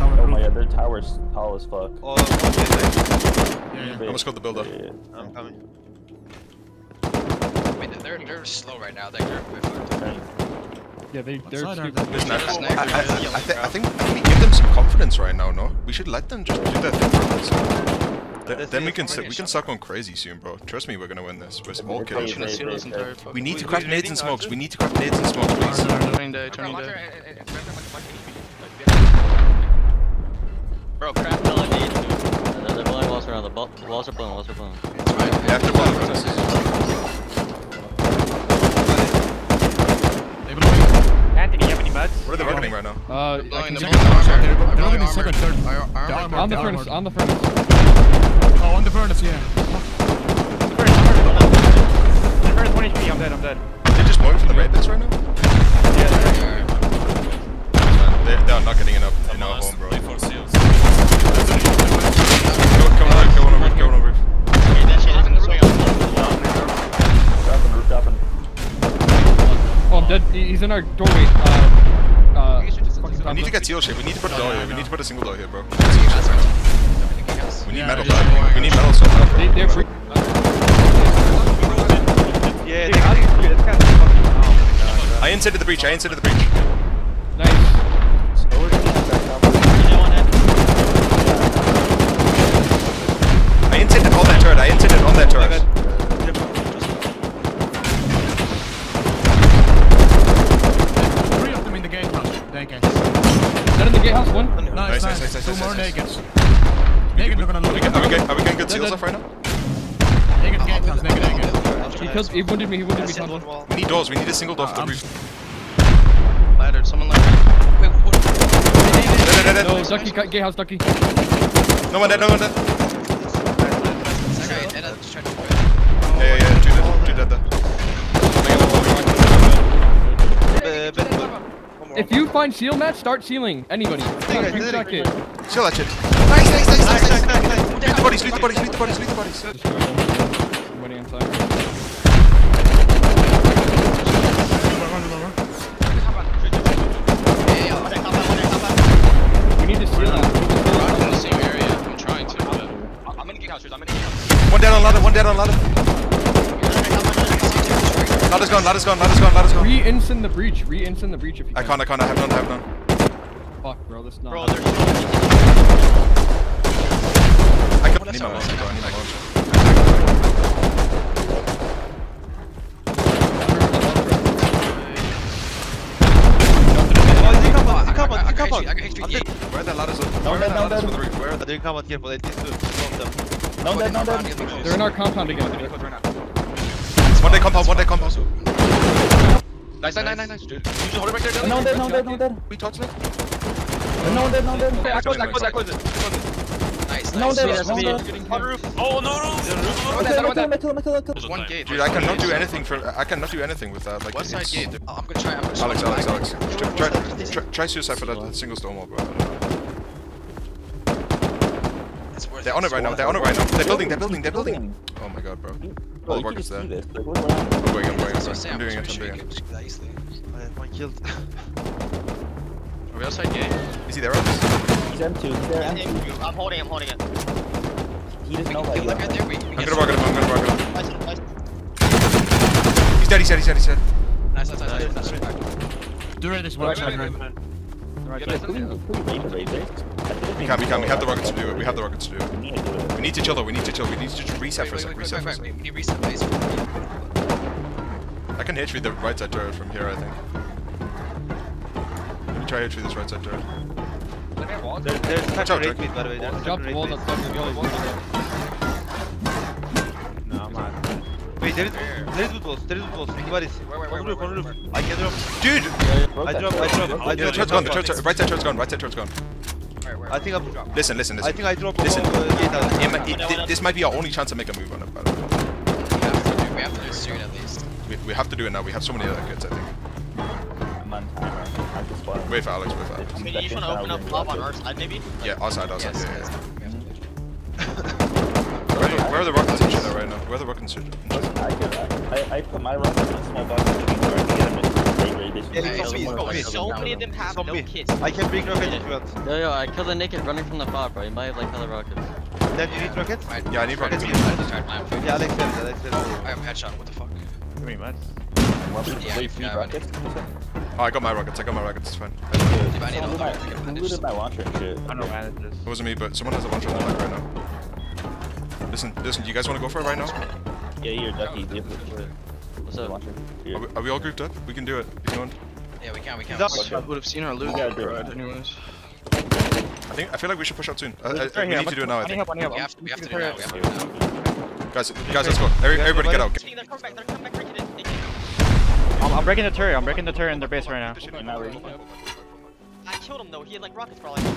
Oh my god, their tower's tall as fuck. Oh, yeah. I almost got the build up. Yeah. I'm coming. Wait, they're slow right now. I think we give them some confidence right now, no? We should let them just do their thing. Then we can suck on crazy soon, bro. Trust me, we're gonna win this. We're all kills. We need to craft nades and smokes. Please. Bro, craft LND. They're blowing walls around. The walls are blown. It's right. You have to blow them. Anthony, you have any meds? What are they opening right now? They're opening second, third. On the furnace. Oh, on the furnace, yeah. The furnace 1 HP. I'm dead. They're just blowing from the raid base right now? Yeah, they're not getting enough in our home, bro. Go on the roof. Okay, that shit isn't going on. Dropping. Oh, I'm dead. He's in our doorway. We need to get seal shape. We need to put a door here. We need to put a single door here, bro. We need metal so far. They're free. Yeah, I inserted the breach. Nice. I entered it on that turret. Three of them in the gatehouse. They're in the gatehouse, one? Nice. Two more nakeds. Are we getting good seals off right now? Naked gatehouse, naked. He wounded me, he wounded me. We need doors, we need a single door for the roof. Laddered, someone laddered. Wait, what? No, Ducky, gatehouse, Ducky. No one dead. Yeah, do that. If you find seal match, start sealing. Anybody. Seal that shit. Nice. Loot the bodies. Somebody inside. We need to seal that. I'm in the same area. I'm trying to. I'm gonna get houses. One down on ladder. Ladder Ladder's gone, ladder's gone, ladder's gone, ladder's gone. Re-instant the breach, re-instant the breach if you can. I can't, I have none, I have none. Fuck, bro, this is not. Bro, there's I need my launch, I need my launch. Where are they? They come out here, but they're in our compound again. One day compound. Nice. Dude, hold it back there. No dead. We touched it. No dead. I close it. Nice. No dead. On roof. Oh no. One gate. Dude, I cannot do anything with that. Like, what side gate? I'm gonna try. Alex. Try suicide for that single storm wall, bro. They're on it right now, they're building. Oh my god, bro. All the workers there. I'm doing it. I have one killed. Are we outside gate? Is he there? He's M2, I'm holding it. He doesn't know why you're there. I'm gonna rock him. He's dead. Nice. Do right this one side. We can't. We have the rockets to do it. We need to chill though. We need to reset for a second. We need reset base. I can hit through the right side turret from here, I think. Let me try hit through this right side turret. Watch out, Ducky. No, man. Wait, there is good balls. Where? I get drop. Dude! I dropped. Yeah, the turret's gone. The right side turret's gone. Where? I think I'm dropped. Listen. I think I dropped. This might be our only chance to make a move on it, by the way. We have to do it soon, at least. We have to do it now. We have so many other goods, I think. Man. Wait for Alex. Can you even open up club on our side, maybe? Yeah, our side. Where are the rockets in shit right now? I put my rockets in a small box. So many of them have no kits. I can bring rockets if you want. Yo, I killed a naked running from the bot, bro. You might have like other rockets. Dad, you need rockets? Yeah, I need rockets. Yeah, Alex. I am headshot, what the fuck? Give me mine. Oh, I got my rockets, it's fine. Who looted my launcher and shit? I don't know, man. It wasn't me, but someone has a launcher on the mic right now. Listen, do you guys want to go for it right now? Yeah, you're Ducky. What's up? Are we all grouped up? We can do it. If you want. Yeah, we can. I would have seen our loot. I feel like we should push out soon. We need to do it now, I think. We have to do it now. Guys, let's go. Everybody get out. I'm breaking the turret. I'm breaking the turret in their base right now. I killed him though. He had like rockets for all I know.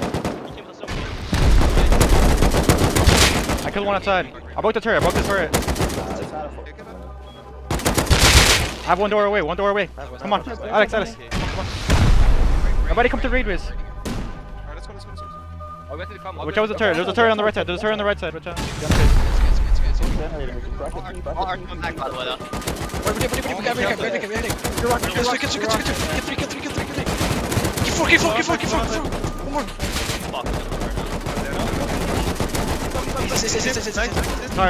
He came with us. I killed one outside. I broke the turret. I have one door away. Come on, Alex. Everybody come to raid with. Which was the turret? There's a turret on the right side. Watch out. Get three.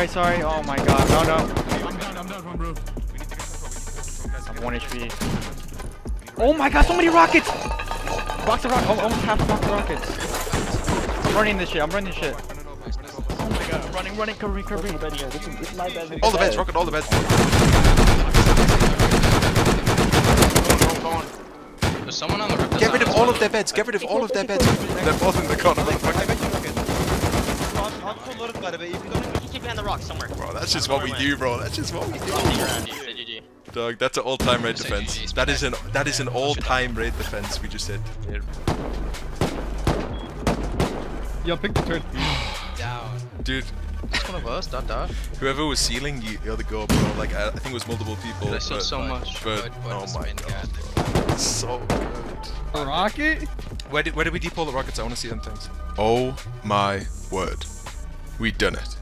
Sorry. Oh my god. No. I'm down, bro. I'm 1 HP. Oh my god, so many rockets! Box of rockets. Almost half a box of rockets. I'm running this shit. Oh my god, I'm running. Cover me. All the beds. Rocket all the beds. Go on. There's someone on the roof. Get rid of all of their beds. They're both in the corner. You keep it on the rock somewhere. Bro, that's just what we do. Dog, that's an all-time raid defense. That is an all-time raid defense we just hit. Yo, pick the turret. Down. Dude. It's one of us, dot. Whoever was sealing, you're the goal, bro. Like, I think it was multiple people. I saw so much. But oh my god, bro. It's so good. A rocket? Where did we deploy the rockets? I want to see them things. Oh my word. We done it.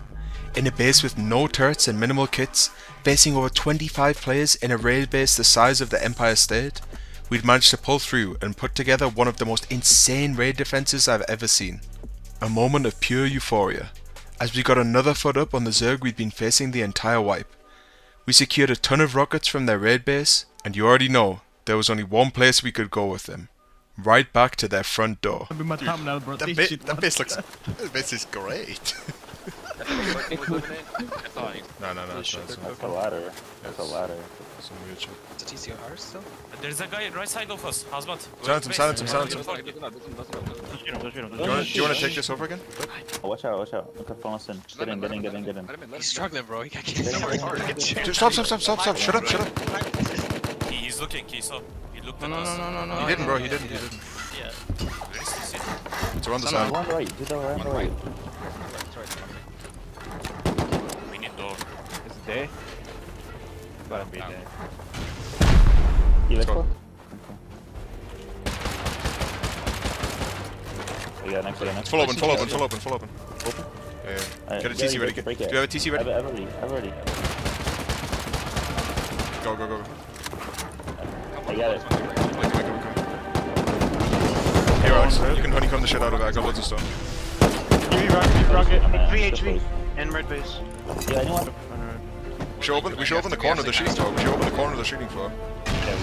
In a base with no turrets and minimal kits, facing over 25 players in a raid base the size of the Empire State, we'd managed to pull through and put together one of the most insane raid defenses I've ever seen. A moment of pure euphoria, as we got another foot up on the Zerg we'd been facing the entire wipe. We secured a ton of rockets from their raid base, and you already know, there was only one place we could go with them. Right back to their front door. Dude, that base looks... That base is great. No. That's a ladder. That's a ladder. Some weird shit. Is it TCR still? There's a guy at right side of us. How's that? Silence him. Do you want to take this over again? Oh, watch out. Look at Fonson. Get in. He's struggling, bro. He can't get somewhere hard. Stop. Shut up. He's looking, Kiso. He looked at us. No. He didn't, bro. He didn't. Yeah. It's around the side. One right. We need door. Is it there? Gotta be there. Electrical? Okay. Yeah, next. Full open. Open? Yeah. Get a TC ready. Do you have a TC ready? I've already. Go. I got it. Come. Here, Alex. You can honeycomb the shit out of it. I got loads of stuff. Give me rocket. 3 HP. And red base. Yeah, I know what. We should open the corner of the shooting floor. Yeah, we're going to shooting floor. That's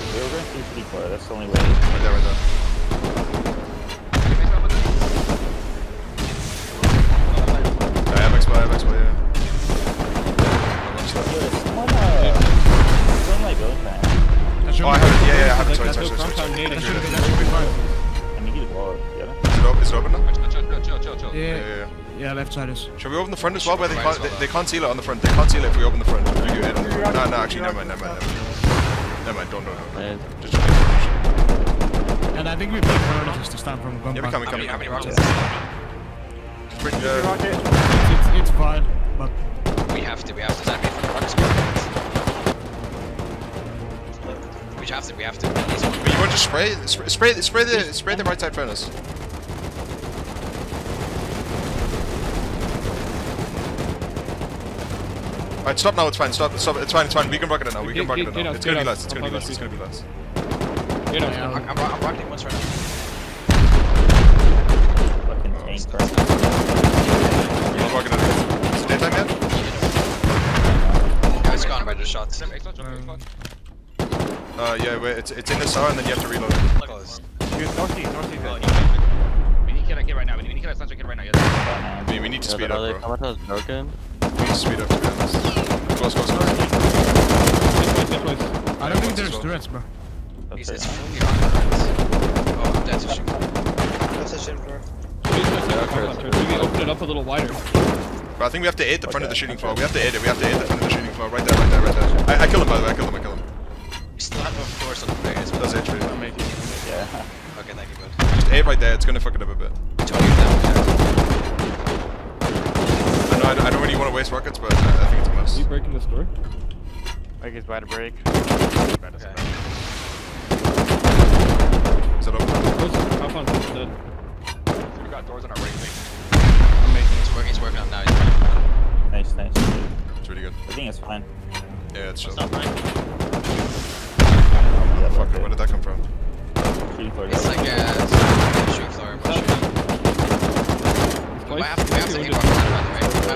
the only way. Right there. I have expo, yeah. Oh, I have it. Yeah. I have it. Sorry. Is it open now? Yeah. Yeah, left side is. Should we open the front as well? They can't seal it on the front. They can't seal it if we open the front. No, actually, nevermind. Nevermind, don't. Just and I think we put priorities to stand from gun. Yeah, we're coming. How many rockets? It's fine, but... We have to not be from the rockets. We have to. But you want to spray the right side furnace. Alright, stop now, it's fine, we can rocket it now. It's gonna be less. I'm rocketing once right now. Fucking tank, bro. You don't rocket it. Is it daytime yet? Yeah, it's gone by the shots. Yeah, wait, it's in the star and then you have to reload it. Northeast. We need to get it right now, yes. We need to speed up, bro. Speed up, to be honest. Close. I don't think there's turrets, bro. It's fully on turrets. Oh, that's a shim. Bro. We open it up a little wider. But I think we have to aid the front of the shooting floor. We have to aid the front of the shooting floor. Right there. I killed him, by the way. I killed him. We still have a force on the players. That's it, really. Yeah. Okay, thank you, bud. Just aid right there. It's gonna fuck it up a bit. I don't really want to waste rockets, but I think it's a must. Are you breaking this door? I think it's about to break. Okay. Is it open? Hop on, it's dead. We got doors on our right, He's working on now, Nice. It's really good. I think it's fine. Yeah, it's just... It's not fine. Yeah, fuck it, where did that come from? It's like a... shooting floor, I have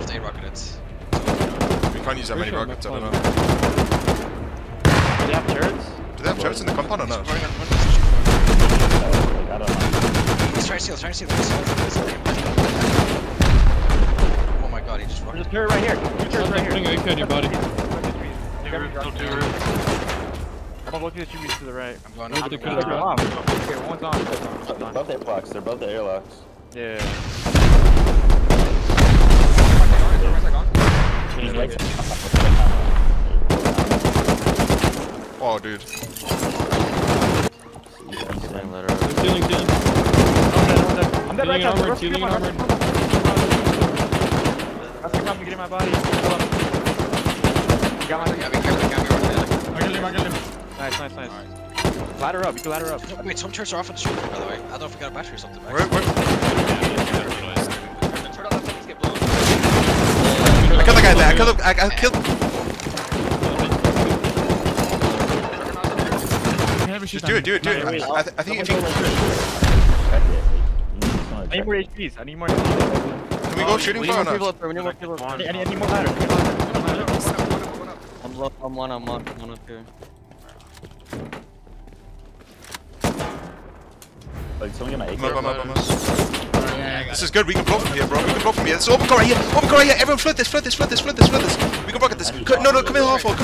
to 8 rockets. We can't use that many rockets, I don't know. Do they have turrets? Do they have turrets in the compound or not? I don't know. He's trying to steal. Oh my god, he just rocked. There's a turret right here. There's an AK on your body. I'm looking at you to the right. I'm going up. They're above the airlocks. Yeah. Oh, dude. I'm dead. Get in my body. I got him. Nice. You can ladder up. Wait, some turrets are off on the street, by the way. I don't know if we got a battery or something. I killed... Just do it. I think if you... I need more HPs. Can we go shooting far or not? I need more ladder. I'm low on one, I'm marking one up here. Like, someone gonna AK. This is good, we can block from here, bro. We can block from here. It's open core right here. Open core right here. Everyone flood this. We can rocket this. No, come in the half wall.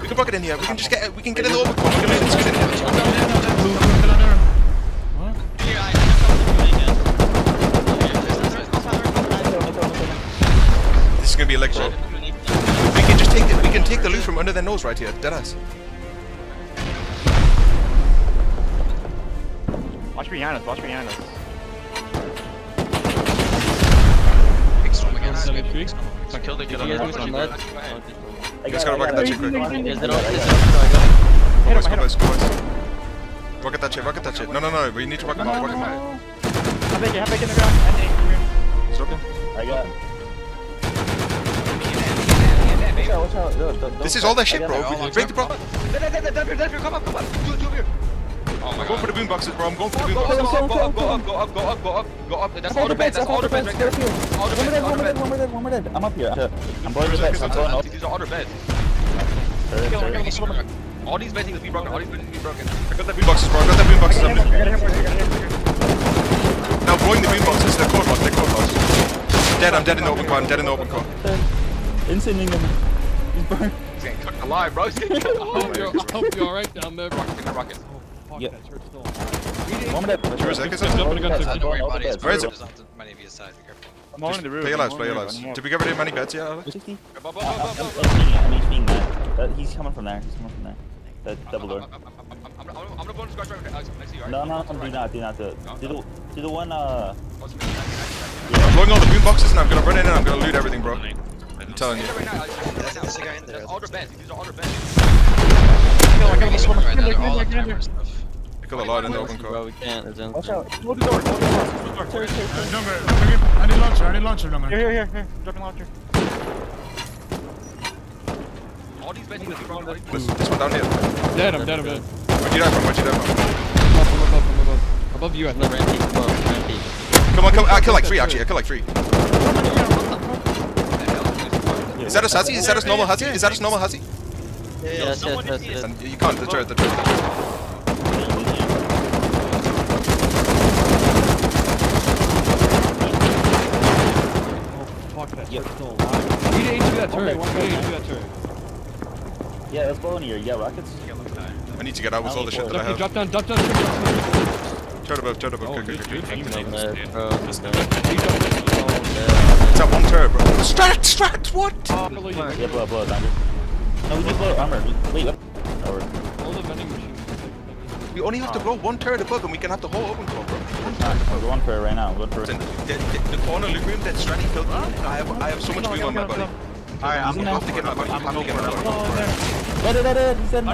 We can rocket in here. We can just get it. We can get in the open core. We can make this good in here. This is gonna be electric. We can just take the, we can take the loot from under their nose right here. Deadass. Watch behind us, I killed the kid on the I just gotta rocket that shit quick. Boys. Rocket that shit. No, we need to rocket him out, Have it in the ground. Is it open? I got it. This is all that shit, bro. Break the problem. Come up. I'm going for the boom boxes, bro. I'm going for the boom boxes. Go up. That's all the beds. One more dead. I'm up here. I'm blowing the beds. These are all the beds. All these beds need to be broken. I got the boom boxes, bro. Now blowing the boom boxes. They're code locked. Dead. I'm dead in the open car. Insane them. He's burned. He's getting cooked alive, bro. I hope you're alright down there. Rockets. Yeah. Play your lives. Did we get rid of many beds yet, Alex? He's coming from there. That double door. I'm gonna go on the squad right now. No, do not. Do the one, I'm blowing all the boom boxes and I'm gonna run in and I'm gonna loot everything, bro. I'm telling you. All the beds. These are all the beds. Kill a lot in the open car. We can't. Watch out. Hold the door. I need launcher. Here. Dropping launcher. All these beds need to be wrong. This one down here. Dead. Where'd you die from? Above you, I think. Come on. I killed like three, actually. Is that us normal Huzzy? Yes. You can't. The turret. Yep. We need to do that turret. Yeah, let's blow in here. Yeah, rockets. I need to get out with all the shit that I have. Drop down. Turret above. It's that one turret, bro. Strat, what? Yeah, blow it down. No, we just blow armor. Wait, all the vending machines. We only have to blow one turret above and we can have the whole open core, bro. I'm going for it right now. The corner loot room that Stratty killed, I have so much boom on my body. Alright, I'm gonna have to get my body. I'm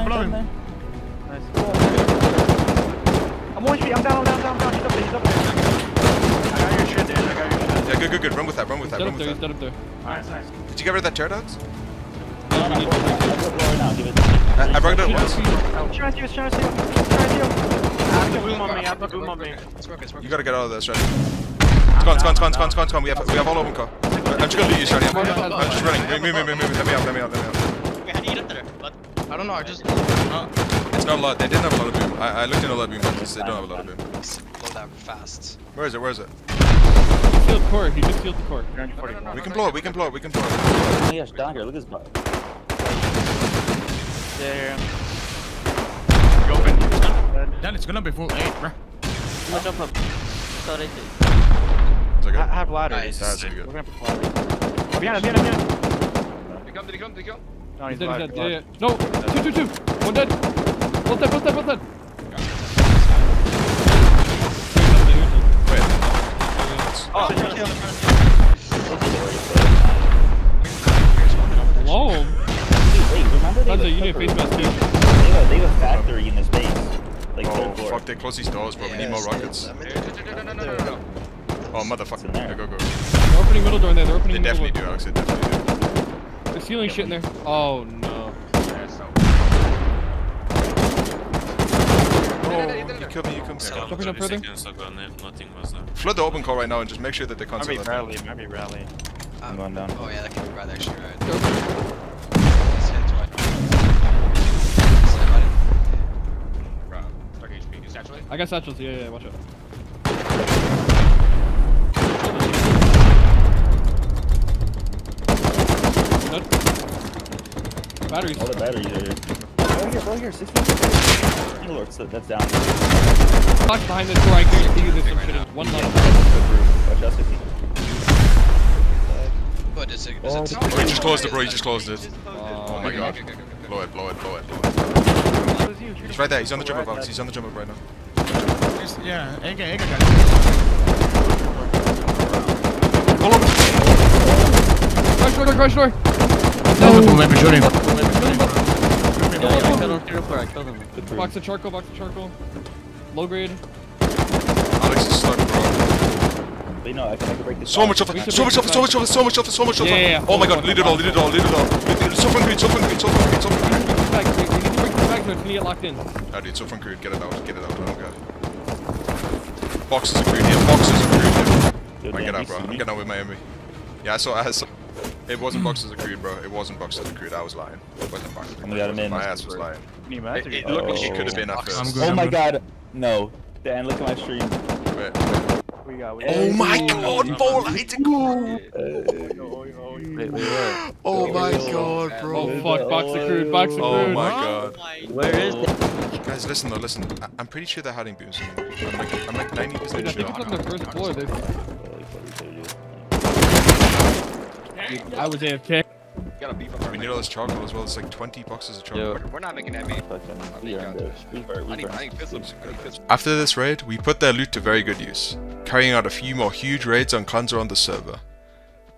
blowing. Nice. I'm down. He's up there. I got your shit, dude. Yeah, good. Run with that. He's up there. Alright, nice. Did you get rid of that turret, Alex? I broke it once. I have the boom on me. You gotta get out of this, right? It's gone. We have all open car. I'm just gonna loot you, Shreddy. I'm just running. Move. Let me out. Wait, how do you get up there? I don't know, I just... It's not a lot. They didn't have a lot of boom. I looked in a lot of boom boxes. They don't have a lot of boom. Blow that fast. Where is it? He just killed the core. We can blow it. Oh my gosh, down here. Look at this bug. Yeah. Go open. Then it's gonna be full 8, bro. Jump up. Sorry. Is that good? I have ladder. Nice. That's good. We're gonna put ladder. Behind him. They come. No, he's dead. No! Two! One dead! Oh! Remember you need a face mask too. They have a factory in this base. Like, oh fuck, they close these doors, bro. We need more rockets. No. Oh motherfucker. Go. They're opening middle door in there. They definitely do, Alex. They're stealing shit in there. Oh no. You killed me. Dropping up further. Flood the open core right now and just make sure that they can't see. Maybe rally. I'm going down. Oh yeah, that can be right actually, right. I got satchels, yeah, watch out. Dead. Batteries. All the batteries are here. Right here, 6 feet. Oh lord, so that's down. Watch behind this door, I guarantee you this one should have one level. Watch out, 6 feet. He just closed it, bro, he just closed it. Oh my god. Blow it. He's right there, he's on the jumper box, he's on the jumper right now. Yeah, AK got it. Pull over! Crash door! Let me shoot him. I killed him. Box of charcoal. Low grade. Alex is stuck, bro. But no, I can break this. So much offer. Yeah. Oh my god, lead it all. So from Creed. We need to break this back so it's gonna get locked in. Oh dude, so from Creed, get it out. I don't care. Boxes of Creed, yeah. Dude, man, get out, bro. I'm getting out with my enemy. Yeah, I saw. It wasn't boxes of Creed, bro. I was lying. It wasn't boxes of Creed. My ass was lying. It looked like it could have been after. Oh my god, no. Dan, look at my stream. Wait. Oh my god, ball! I hit the goal! Oh my god, bro! Oh fuck, box of crude! Oh my god! Where is that? Guys, listen though. I'm pretty sure they're hiding booms. I'm like 90% sure. I think it's on the first floor. I was AFK. We need all this charcoal as well. It's like 20 boxes of charcoal. Yo. We're not making that many. After this raid, we put their loot to very good use, carrying out a few more huge raids on clans around the server.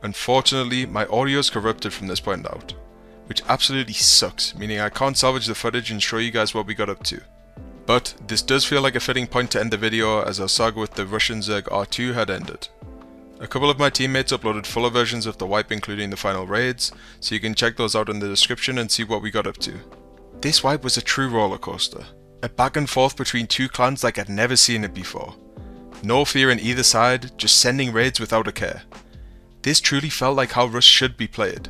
Unfortunately, my audio is corrupted from this point out, which absolutely sucks, meaning I can't salvage the footage and show you guys what we got up to. But this does feel like a fitting point to end the video, as our saga with the Russian Zerg R2 had ended. A couple of my teammates uploaded fuller versions of the wipe, including the final raids, so you can check those out in the description and see what we got up to. This wipe was a true rollercoaster, a back and forth between two clans like I'd never seen it before. No fear in either side, just sending raids without a care. This truly felt like how Rust should be played,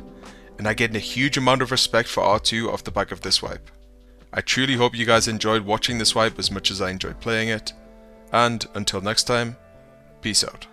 and I gained a huge amount of respect for R2 off the back of this wipe. I truly hope you guys enjoyed watching this wipe as much as I enjoyed playing it, and until next time, peace out.